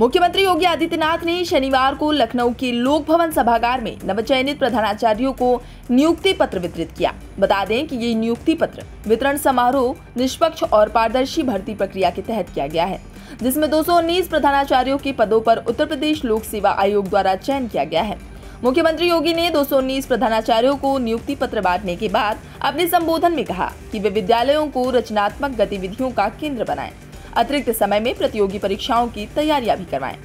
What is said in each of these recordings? मुख्यमंत्री योगी आदित्यनाथ ने शनिवार को लखनऊ के लोक भवन सभागार में नवचयनित प्रधानाचार्यों को नियुक्ति पत्र वितरित किया। बता दें कि ये नियुक्ति पत्र वितरण समारोह निष्पक्ष और पारदर्शी भर्ती प्रक्रिया के तहत किया गया है, जिसमें 219 प्रधानाचार्यों के पदों पर उत्तर प्रदेश लोक सेवा आयोग द्वारा चयन किया गया है। मुख्यमंत्री योगी ने 219 प्रधानाचार्यों को नियुक्ति पत्र बांटने के बाद अपने संबोधन में कहा कि वे विद्यालयों को रचनात्मक गतिविधियों का केंद्र बनाएं, अतिरिक्त समय में प्रतियोगी परीक्षाओं की तैयारियां भी करवाएं,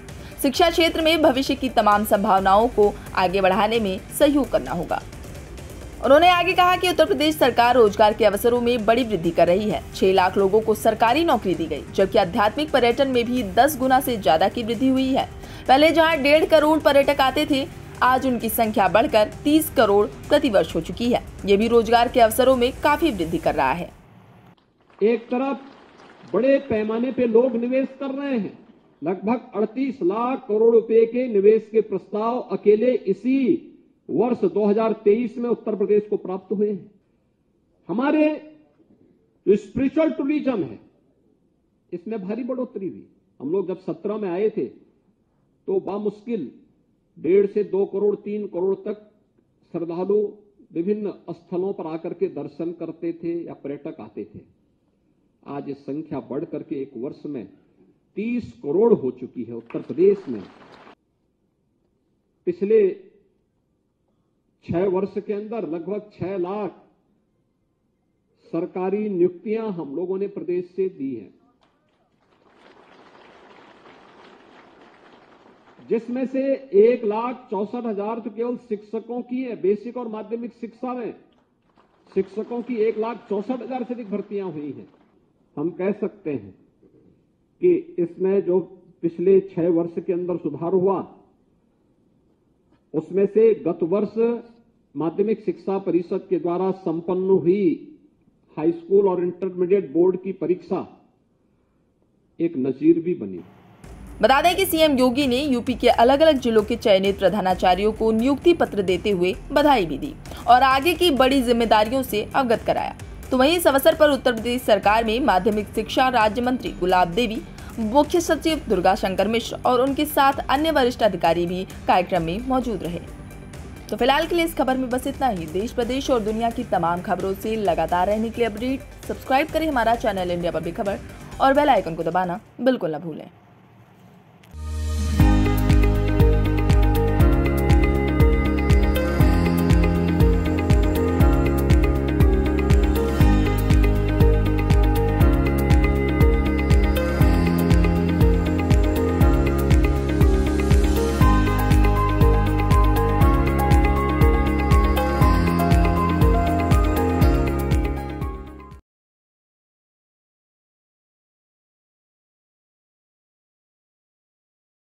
शिक्षा क्षेत्र में भविष्य की तमाम संभावनाओं को आगे बढ़ाने में सहयोग करना होगा। उन्होंने आगे कहा कि उत्तर प्रदेश सरकार रोजगार के अवसरों में बड़ी वृद्धि कर रही है। 6 लाख लोगों को सरकारी नौकरी दी गई, जबकि आध्यात्मिक पर्यटन में भी 10 गुना से ज्यादा की वृद्धि हुई है। पहले जहाँ 1.5 करोड़ पर्यटक आते थे, आज उनकी संख्या बढ़कर 30 करोड़ प्रतिवर्ष हो चुकी है। ये भी रोजगार के अवसरों में काफी वृद्धि कर रहा है। एक तरफ बड़े पैमाने पे लोग निवेश कर रहे हैं, लगभग 38 लाख करोड़ रुपए के निवेश के प्रस्ताव अकेले इसी वर्ष 2023 में उत्तर प्रदेश को प्राप्त हुए हैं। हमारे जो स्पिरिचुअल टूरिज्म है, इसमें भारी बढ़ोतरी हुई। हम लोग जब 17 में आए थे तो बामुश्किल 1.5 से 2 करोड़ 3 करोड़ तक श्रद्धालु विभिन्न स्थलों पर आकर के दर्शन करते थे या पर्यटक आते थे। आज ये संख्या बढ़ करके एक वर्ष में 30 करोड़ हो चुकी है। उत्तर प्रदेश में पिछले 6 वर्ष के अंदर लगभग 6 लाख सरकारी नियुक्तियां हम लोगों ने प्रदेश से दी हैं, जिसमें से 1,64,000 तो केवल शिक्षकों की है। बेसिक और माध्यमिक शिक्षा में शिक्षकों की 1,64,000 से अधिक भर्तियां हुई हैं। हम कह सकते हैं कि इसमें जो पिछले 6 वर्ष के अंदर सुधार हुआ, उसमें से गत वर्ष माध्यमिक शिक्षा परिषद के द्वारा संपन्न हुई हाई स्कूल और इंटरमीडिएट बोर्ड की परीक्षा एक नजीर भी बनी। बता दें कि सीएम योगी ने यूपी के अलग अलग जिलों के चयनित प्रधानाचार्यों को नियुक्ति पत्र देते हुए बधाई भी दी और आगे की बड़ी जिम्मेदारियों से अवगत कराया। तो वहीं इस अवसर पर उत्तर प्रदेश सरकार में माध्यमिक शिक्षा राज्य मंत्री गुलाब देवी, मुख्य सचिव दुर्गा शंकर मिश्र और उनके साथ अन्य वरिष्ठ अधिकारी भी कार्यक्रम में मौजूद रहे। तो फिलहाल के लिए इस खबर में बस इतना ही। देश प्रदेश और दुनिया की तमाम खबरों से लगातार रहने के लिए अपडेट सब्सक्राइब करें हमारा चैनल इंडिया पब्लिक खबर और बेल आइकन को दबाना बिल्कुल न भूलें।